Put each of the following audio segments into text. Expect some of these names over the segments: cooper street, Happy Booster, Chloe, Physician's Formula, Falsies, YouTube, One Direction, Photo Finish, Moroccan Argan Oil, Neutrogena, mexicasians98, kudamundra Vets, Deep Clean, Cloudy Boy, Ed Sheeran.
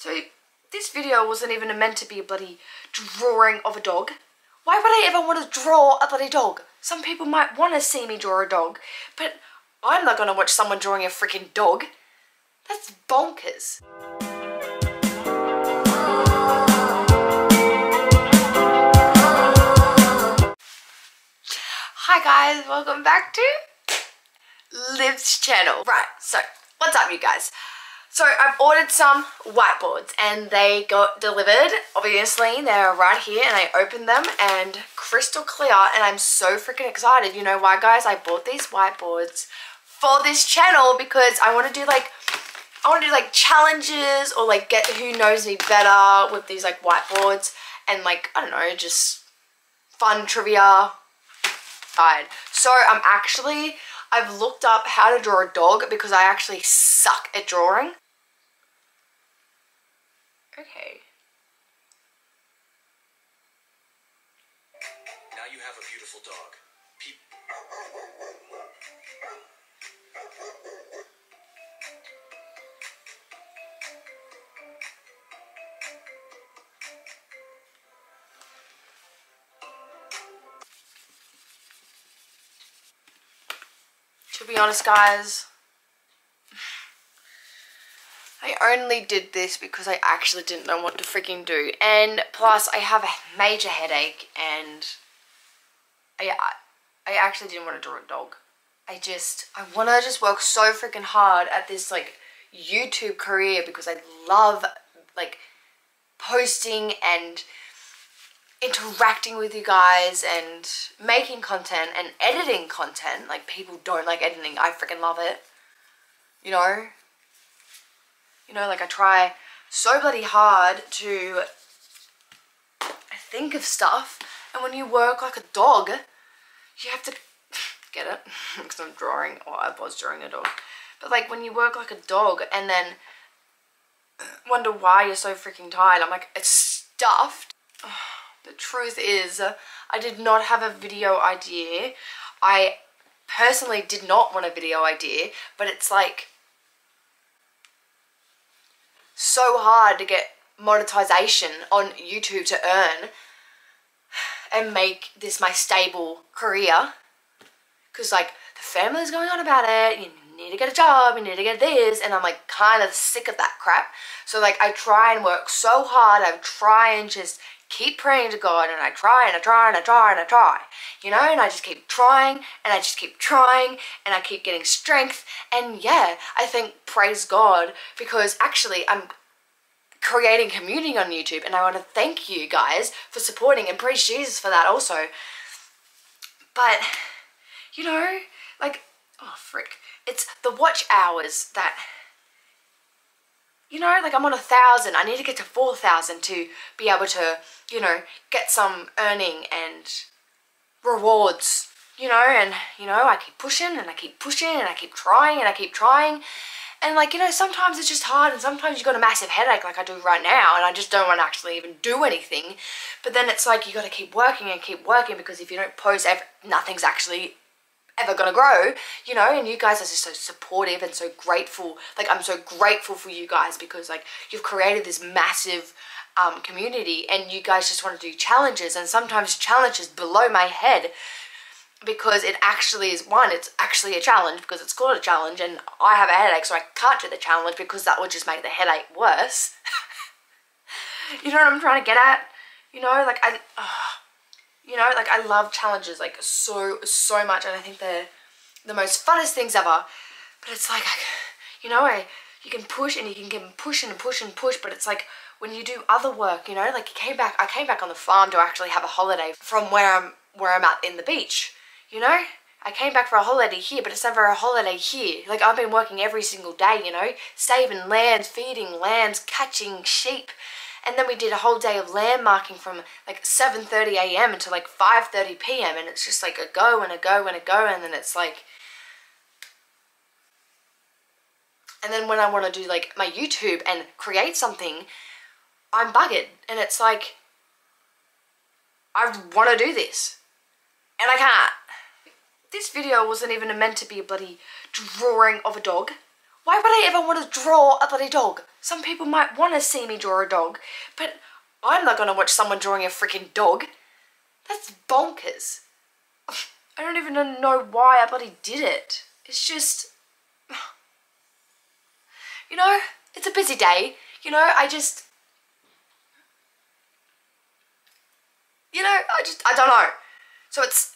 So this video wasn't even meant to be a bloody drawing of a dog. Why would I ever want to draw a bloody dog? Some people might want to see me draw a dog, but I'm not going to watch someone drawing a freaking dog. That's bonkers. Hi guys, welcome back to Liv's channel. Right, so what's up you guys? So I've ordered some whiteboards and they got delivered. Obviously they're right here and I opened them and crystal clear, and I'm so freaking excited. You know why guys? I bought these whiteboards for this channel because I want to do like challenges or like get who knows me better with these like whiteboards and like I don't know, just fun trivia. So I'm actually, I've looked up how to draw a dog because I actually suck at drawing. Okay. Now you have a beautiful dog. To be honest guys, I only did this because I actually didn't know what to freaking do, and plus I have a major headache and I actually didn't want to draw a dog. I want to just work so freaking hard at this like YouTube career because I love like posting and interacting with you guys and making content and editing content. Like people don't like editing, I freaking love it. You know, like I try so bloody hard to think of stuff, and when you work like a dog you have to get it because I'm drawing, or I was drawing a dog, but like when you work like a dog and then wonder why you're so freaking tired, I'm like, it's stuffed. The truth is, I did not have a video idea. I personally did not want a video idea, but it's like so hard to get monetization on YouTube to earn and make this my stable career. Because like the family's going on about it, you need to get a job, you need to get this, and I'm like kind of sick of that crap. So like I try and work so hard, I try and just keep praying to God, and I try and I try and I try and I try, you know, and I just keep trying and I just keep trying and I keep getting strength, and yeah, I think praise God because actually I'm creating community on YouTube, and I want to thank you guys for supporting and praise Jesus for that also. But you know, like, oh frick, it's the watch hours that, you know, like I'm on 1,000, I need to get to 4,000 to be able to, you know, get some earning and rewards, you know, and, you know, I keep pushing and I keep pushing and I keep trying and I keep trying. And like, you know, sometimes it's just hard and sometimes you've got a massive headache like I do right now and I just don't want to actually even do anything. But then it's like, you got to keep working and keep working because if you don't post, nothing's actually ever gonna grow, you know, and you guys are just so supportive and so grateful. Like I'm so grateful for you guys because like you've created this massive community and you guys just want to do challenges, and sometimes challenges below my head because it actually is one, it's actually a challenge because it's called a challenge, and I have a headache so I can't do the challenge because that would just make the headache worse. You know what I'm trying to get at? You know, like you know, like I love challenges like so much, and I think they're the most funnest things ever. But it's like, you know, you can push and you can get push and push and push, but it's like when you do other work, you know, like I came back on the farm to actually have a holiday from where I'm at in the beach, you know? I came back for a holiday here, but it's never a holiday here. Like I've been working every single day, you know, saving lambs, feeding lambs, catching sheep. And then we did a whole day of lamb marking from like 7:30 a.m. until like 5:30 p.m. And it's just like a go and a go and a go. And then it's like, and then when I want to do like my YouTube and create something, I'm buggered. And it's like, I want to do this and I can't. This video wasn't even meant to be a bloody drawing of a dog. Why would I ever want to draw a bloody dog? Some people might want to see me draw a dog, but I'm not going to watch someone drawing a freaking dog. That's bonkers. I don't even know why I bloody did it. It's just... You know, it's a busy day. You know, I don't know. So it's...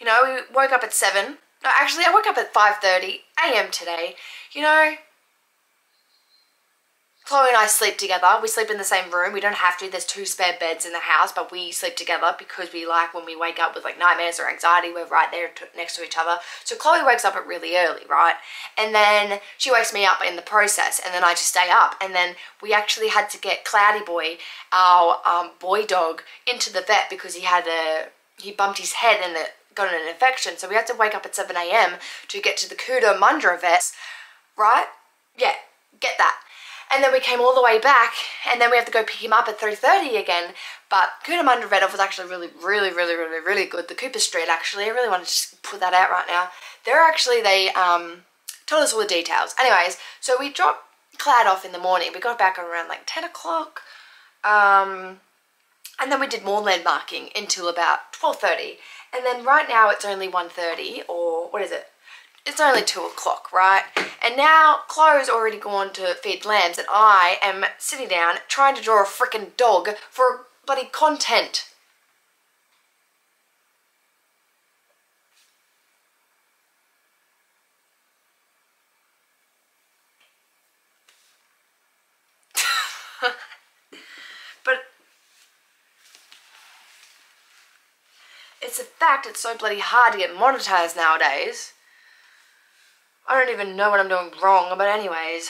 You know, we woke up at 7. No, actually, I woke up at 5:30 a.m. today. You know... Chloe and I sleep together. We sleep in the same room. We don't have to. There's 2 spare beds in the house, but we sleep together because we like when we wake up with like nightmares or anxiety, we're right there next to each other. So Chloe wakes up really early, right? And then she wakes me up in the process, and then I just stay up. And then we actually had to get Cloudy Boy, our boy dog, into the vet because he bumped his head and it got an infection. So we had to wake up at 7 a.m. to get to the Kudamundra Vets, right? Yeah, get that. And then we came all the way back, and then we have to go pick him up at 3:30 again. But kudamundra Vets was actually really good. The Cooper Street, actually, I really want to just put that out right now. They told us all the details. Anyways, so we dropped Cloud off in the morning. We got back around like 10 o'clock. And then we did more landmarking until about 12:30. And then right now it's only 1:30, or what is it? It's only 2 o'clock, right? And now Chloe's already gone to feed lambs, and I am sitting down trying to draw a freaking dog for bloody content. But it's a fact, it's so bloody hard to get monetized nowadays. I don't even know what I'm doing wrong, but anyways.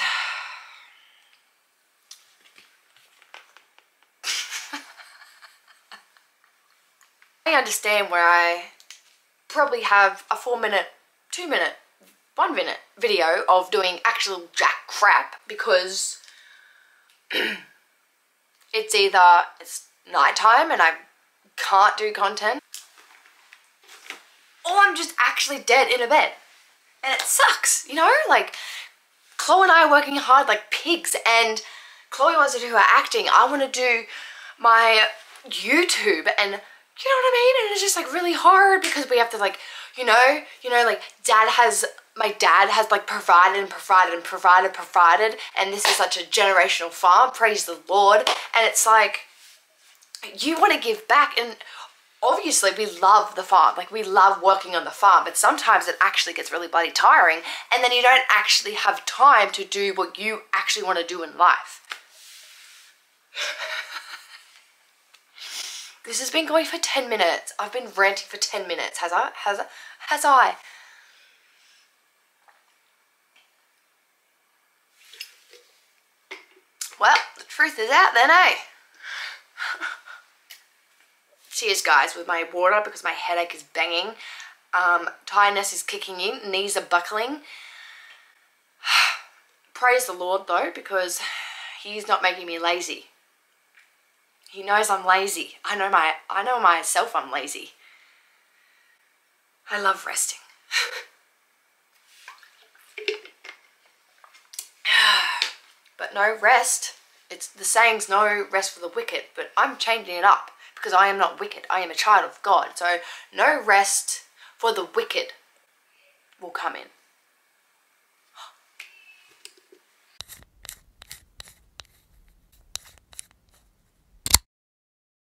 I understand where I probably have a 4-minute, 2-minute, 1-minute video of doing actual jack crap because it's nighttime and I can't do content, or I'm just actually dead in a bed. And it sucks, you know, like Chloe and I are working hard like pigs, and Chloe wants to do her acting. I want to do my YouTube, and you know what I mean? And it's just like really hard because we have to like, you know, like my dad has like provided, and this is such a generational farm, praise the Lord. And it's like, you want to give back, and obviously we love the farm, like we love working on the farm, but sometimes it actually gets really bloody tiring, and then you don't actually have time to do what you actually want to do in life. This has been going for 10 minutes. I've been ranting for 10 minutes. Has I? Well, the truth is out then, eh? Cheers guys, with my water because my headache is banging. Tiredness is kicking in, knees are buckling. Praise the Lord though, because he's not making me lazy. He knows I'm lazy. I know myself I'm lazy. I love resting. But no rest. It's the saying's no rest for the wicked, but I'm changing it up. Because I am not wicked, I am a child of God. So no rest for the wicked will come in.